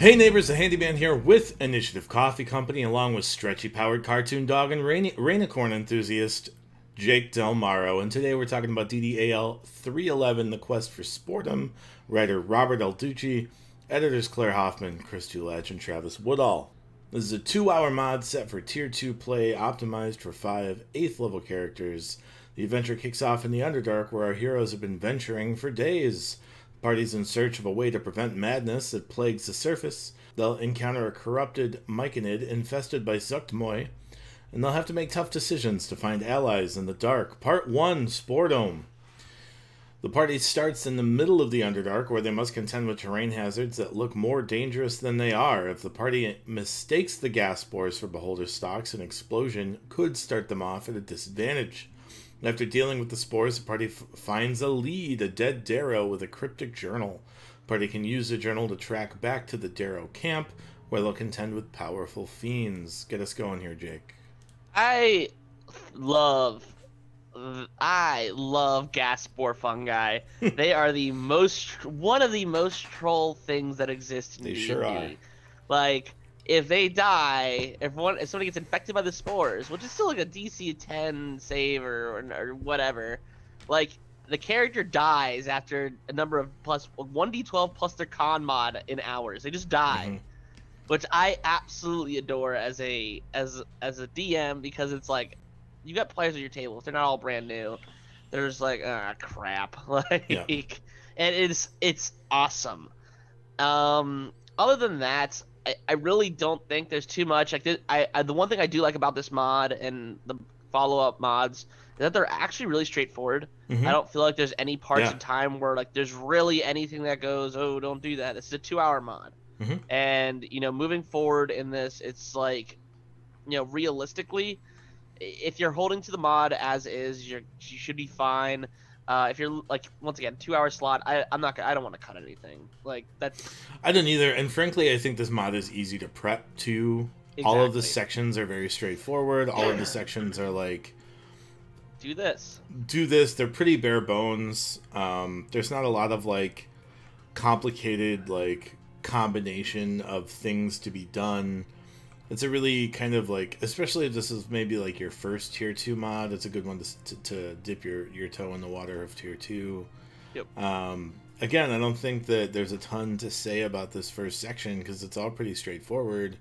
Hey neighbors, the Handyman here with Initiative Coffee Company, along with stretchy-powered cartoon dog and rainicorn enthusiast Jake Del Maro, and today we're talking about DDAL 311, The Quest for Sporedome, writer Robert Adducci, editors Claire Hoffman, Chris Tulach, and Travis Woodall. This is a 2-hour mod set for Tier 2 play, optimized for 5 8th-level characters. The adventure kicks off in the Underdark, where our heroes have been venturing for days. Parties in search of a way to prevent madness that plagues the surface. They'll encounter a corrupted Myconid infested by Zuggtmoy, and they'll have to make tough decisions to find allies in the dark. Part 1, Sporedome. The party starts in the middle of the Underdark, where they must contend with terrain hazards that look more dangerous than they are. If the party mistakes the gas spores for Beholder stocks, an explosion could start them off at a disadvantage. After dealing with the spores, the party finds a lead, a dead Darrow with a cryptic journal. The party can use the journal to track back to the Darrow camp, where they'll contend with powerful fiends. Get us going here, Jake. I love gas spore fungi. They are the most, one of the most troll things that exist in D&D. They sure are. Like, if they die, if somebody gets infected by the spores, which is still like a DC 10 save or whatever, like the character dies after a number of plus 1d12 plus their con mod in hours. They just die, which I absolutely adore as a DM, because it's like you got players at your table. If they're not all brand new, they're just like, ah, crap, like, yeah. And it's awesome. Other than that, I really don't think there's too much. Like, the one thing I do like about this mod and the follow-up mods is that they're actually really straightforward. I don't feel like there's any parts of time where like there's really anything that goes, oh, don't do that. This is a 2-hour mod, and you know, moving forward in this, it's like, you know, realistically, if you're holding to the mod as is, you should be fine. If you're like, once again, 2-hour slot, I don't want to cut anything. Like, that's. I didn't either, and frankly, I think this mod is easy to prep too. Exactly. All of the sections are very straightforward. All of the sections are like, do this. Do this. They're pretty bare bones. There's not a lot of like complicated like combination of things to be done. It's a really kind of like, especially if this is maybe like your first Tier 2 mod, it's a good one to dip your toe in the water of Tier 2. Yep. Again, I don't think that there's a ton to say about this first section, because it's all pretty straightforward.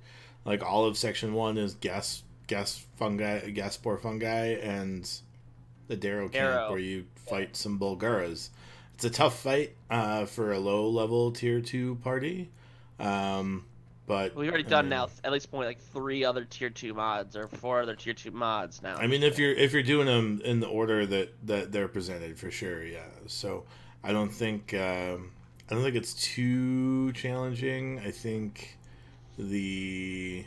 Like, all of Section 1 is gas spore fungi, and the Darrow camp, where you fight some Bulgaras. It's a tough fight for a low-level Tier 2 party. But, we've already done now at least point like 3 other Tier 2 mods, or 4 other Tier 2 mods now. I mean, if you're doing them in the order that they're presented, for sure, yeah. So I don't think it's too challenging. I think the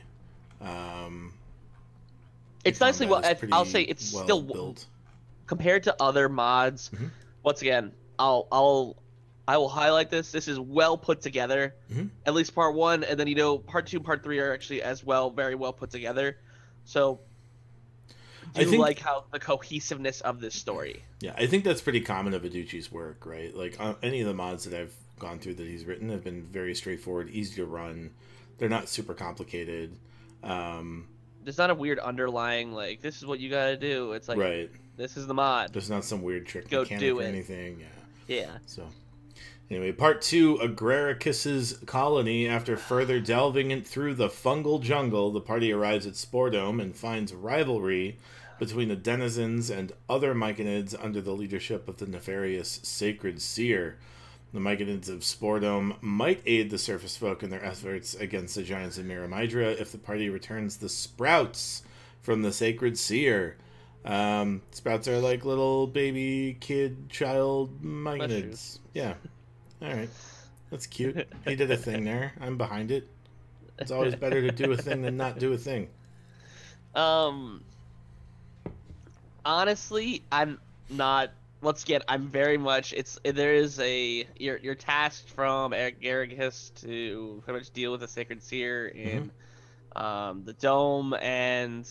it's nicely well. I'll say it's well still built compared to other mods. Once again, I will highlight this. This is well put together, at least part 1, and then, you know, part 2, part 3 are actually as well, very well put together. So I think, like, how the cohesiveness of this story. Yeah, I think that's pretty common of Adducci's work, right? Like, any of the mods that I've gone through that he's written have been very straightforward, easy to run. They're not super complicated. There's not a weird underlying, like, this is what you gotta do. It's like, right, this is the mod. There's not some weird trick mechanic or anything. Yeah. Yeah. So anyway, part 2, Agaricus's colony. After further delving in through the fungal jungle, the party arrives at Sporedome and finds rivalry between the denizens and other Myconids under the leadership of the nefarious Sacred Seer. The Myconids of Sporedome might aid the surface folk in their efforts against the giants of Miramidra if the party returns the sprouts from the Sacred Seer. Sprouts are like little baby kid child Myconids. Yeah. All right, that's cute. He did a thing there. I'm behind it. It's always better to do a thing than not do a thing. Honestly, I'm not. Once again, I'm very much. It's there is a you're tasked from Eric Garrigus to pretty much deal with the Sacred Seer in the dome, and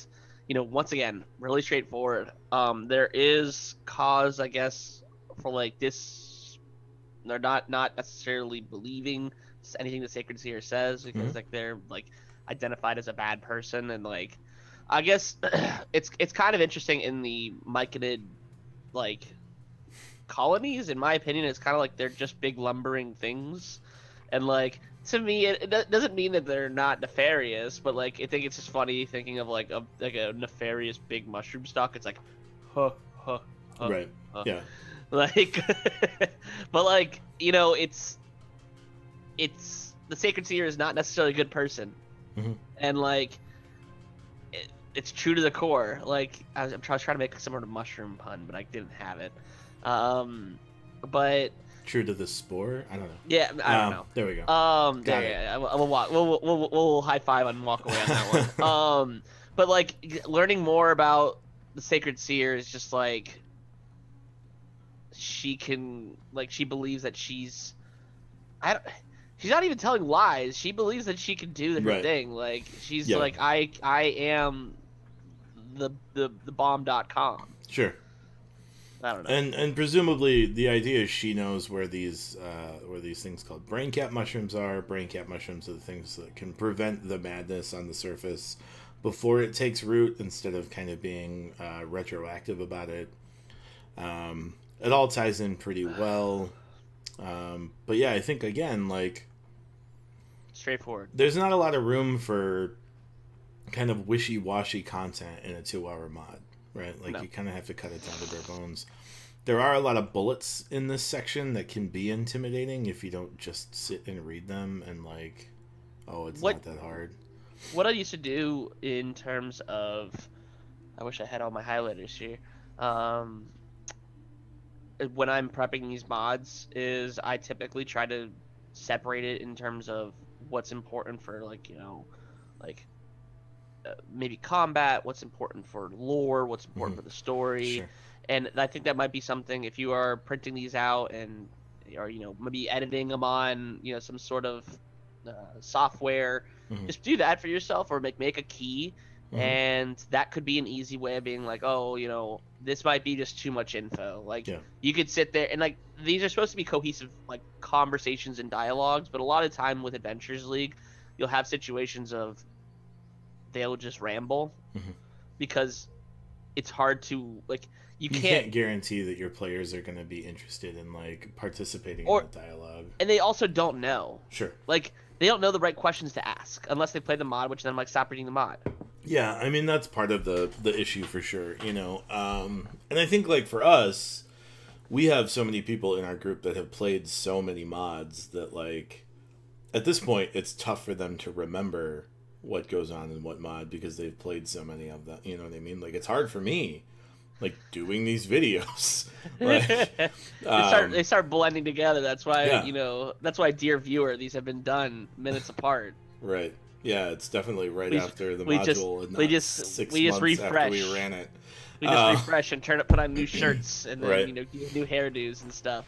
you know, once again, really straightforward. There is cause, I guess, for like this. They're not necessarily believing anything the Sacred Seer says, because mm-hmm. like they're like identified as a bad person, and like I guess it's kind of interesting in the Myconid like colonies. In my opinion, it's kind of like they're just big lumbering things, and like to me it doesn't mean that they're not nefarious, but like I think it's just funny thinking of like a nefarious big mushroom stalk. It's like right yeah like but like, you know, it's the Sacred Seer is not necessarily a good person, mm-hmm. and like it's true to the core. Like I'm trying to make some sort of mushroom pun, but I didn't have it. But true to the spore, I don't know. Yeah, I don't know. There we go. Yeah, we'll high five and walk away on that one. But like learning more about the Sacred Seer is just like she believes that she's not even telling lies. She believes that she can do the right thing. Like she's yeah. like I am the bomb.com. Sure. I don't know. And presumably the idea is she knows where these things called brain cap mushrooms are. Brain cap mushrooms are the things that can prevent the madness on the surface before it takes root, instead of kind of being retroactive about it. It all ties in pretty well. But yeah, I think again, like straightforward. There's not a lot of room for kind of wishy-washy content in a 2-hour mod. Right, like no. You kind of have to cut it down to bare bones. There are a lot of bullets in this section that can be intimidating if you don't just sit and read them and like, oh, it's not that hard. What I used to do in terms of, I wish I had all my highlighters here. When I'm prepping these mods, is I typically try to separate it in terms of what's important for like, you know, like. Maybe combat, what's important for lore, what's important mm-hmm. for the story, sure. And I think that might be something if you are printing these out and or you know maybe editing them on you know some sort of software, mm-hmm. just do that for yourself, or make a key, mm-hmm. and that could be an easy way of being like, oh, you know, this might be just too much info. Like yeah. you could sit there and like these are supposed to be cohesive like conversations and dialogues, but a lot of time with Adventures League, you'll have situations of they'll just ramble mm-hmm. because it's hard to like you can't guarantee that your players are going to be interested in like participating in the dialogue, and they also don't know sure like they don't know the right questions to ask unless they play the mod, which then I'm like stop reading the mod. Yeah, I mean that's part of the issue for sure, you know. And I think like for us, we have so many people in our group that have played so many mods that like at this point it's tough for them to remember what goes on in what mod because they've played so many of them. You know what I mean? Like it's hard for me, like doing these videos. Like, they start blending together. That's why yeah. you know. That's why, dear viewer, these have been done minutes apart. Right. Yeah. It's definitely right after the module. And we just refresh. After we ran it. We just refresh and put on new shirts and then right. you know new hairdos and stuff.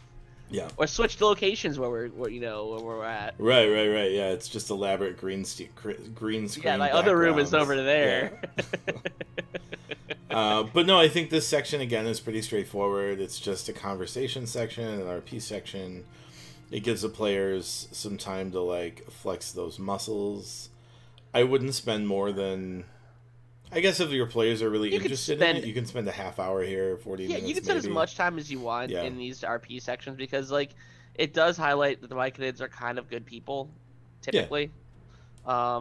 Yeah. Or switch to locations where we're at. Right. Yeah, it's just elaborate green screen. Yeah, my other room is over there. Yeah. But no, I think this section again is pretty straightforward. It's just a conversation section, an RP section. It gives the players some time to like flex those muscles. I wouldn't spend more than, I guess if your players are really interested in it, you can spend a half hour here, 40 minutes. Yeah, you can spend as much time as you want yeah. in these RP sections because, like, it does highlight that the Myconids are kind of good people, typically. Yeah.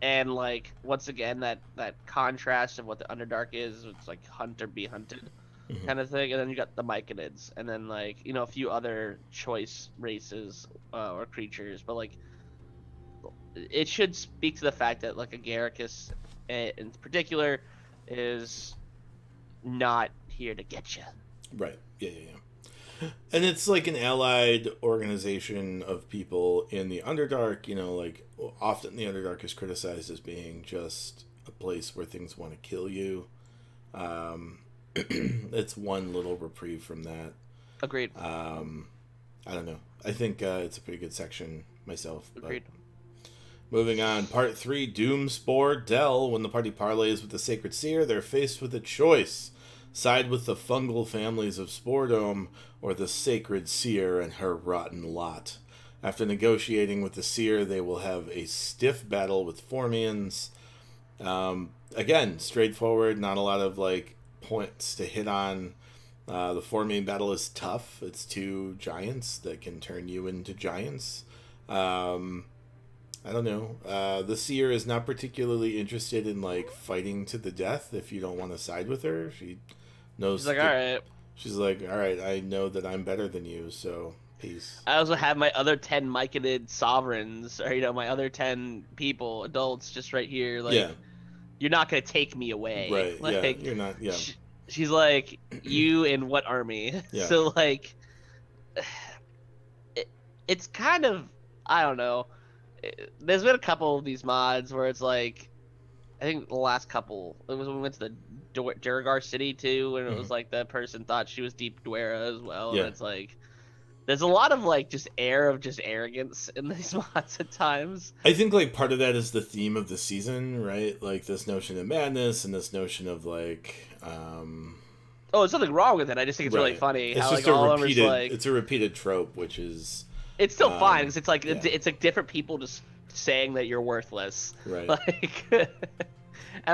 And, like, once again, that contrast of what the Underdark is, it's like hunt or be hunted mm-hmm. kind of thing. And then you got the Myconids and then, like, you know, a few other choice races or creatures. But, like, it should speak to the fact that, like, Agaricus in particular is not here to get you. Right. Yeah. And it's like an allied organization of people in the Underdark, you know, like often the Underdark is criticized as being just a place where things want to kill you. It's one little reprieve from that. Agreed. I don't know. I think it's a pretty good section myself. Agreed. But moving on, Part 3, Doom Sporedome. When the party parlays with the Sacred Seer, they're faced with a choice. Side with the fungal families of Sporedome or the Sacred Seer and her rotten lot. After negotiating with the Seer, they will have a stiff battle with Formians. Again, straightforward, not a lot of like points to hit on. The Formian battle is tough. It's two giants that can turn you into giants. I don't know. The Seer is not particularly interested in like fighting to the death. If you don't want to side with her, she knows. She's like, all right. She's like, all right. I know that I'm better than you, so peace. I also have my other 10 Myconid sovereigns, or you know, my other 10 people, adults, just right here. Like, yeah. You're not gonna take me away. Right. Like, yeah. You're not. Yeah. She's like, you in what army? Yeah. So like, it's kind of, I don't know. There's been a couple of these mods where it's like, I think the last couple, it was when we went to the Durgar city too, and it was like that person thought she was Deep Duera as well. Yeah. And it's like, there's a lot of like just air of just arrogance in these mods at times. I think like part of that is the theme of the season, right? Like this notion of madness and this notion of like, oh, there's nothing wrong with it. I just think it's really funny. It's how, just like, a repeated, like, it's a repeated trope, which is. It's still fine because it's like it's like different people just saying that you're worthless, right? Like, and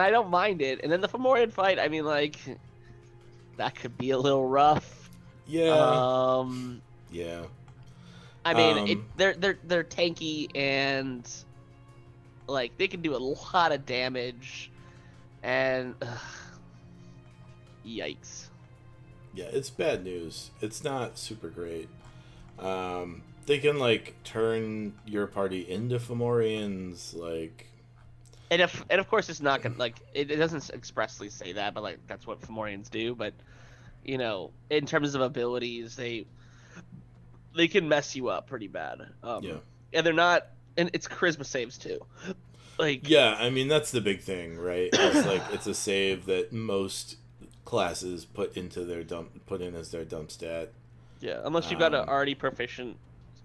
I don't mind it. And then the Fomorian fight, I mean, like that could be a little rough. Yeah. Yeah. I mean, they're tanky and like they can do a lot of damage, and yikes. Yeah, it's bad news. It's not super great. They can like turn your party into Fomorians, like, and of course it's not gonna like it doesn't expressly say that, but like that's what Fomorians do. But you know, in terms of abilities, they can mess you up pretty bad. Yeah, and they're not, and it's charisma saves too. Like, yeah, I mean that's the big thing, right? It's like it's a save that most classes put into their dump stat. Yeah, unless you've got an already proficient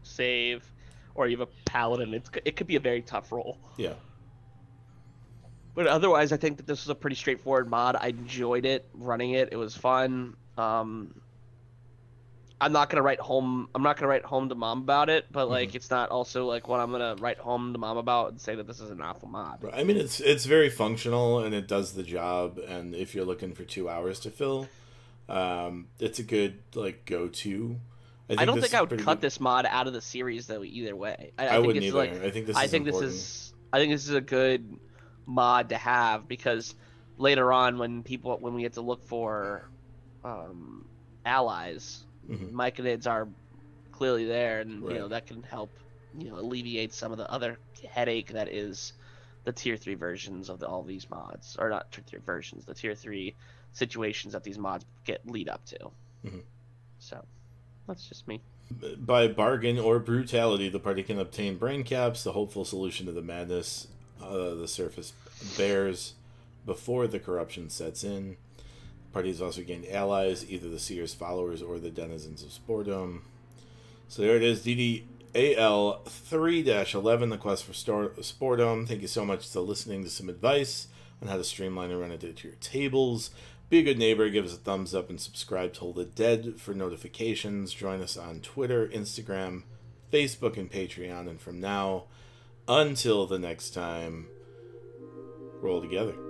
save, or you have a paladin, it could be a very tough roll. Yeah. But otherwise, I think that this was a pretty straightforward mod. I enjoyed it, running it. It was fun. I'm not gonna write home. I'm not gonna write home to mom about it. But like, it's not also like what I'm gonna write home to mom about and say that this is an awful mod. I mean, it's very functional and it does the job. And if you're looking for 2 hours to fill. It's a good like go-to. I don't think I would cut this mod out of the series though either way. I wouldn't either. I think this is a good mod to have because later on when we get to look for allies, Myconids are clearly there, and you know that can help alleviate some of the other headache that is the tier 3 versions of all these mods, or not tier 3 versions, the tier 3 situations that these mods lead up to. So that's just me. By bargain or brutality, the party can obtain brain caps, the hopeful solution to the madness the surface bears before the corruption sets in. Parties also gain allies, either the Seer's followers or the denizens of Sporedome. So there it is, DDAL 3-11, The Quest for Sporedome. Thank you so much for listening to some advice on how to streamline and run it to your tables. Be a good neighbor, give us a thumbs up, and subscribe to Hold the Dead for notifications. Join us on Twitter, Instagram, Facebook, and Patreon. And from now until the next time, roll together.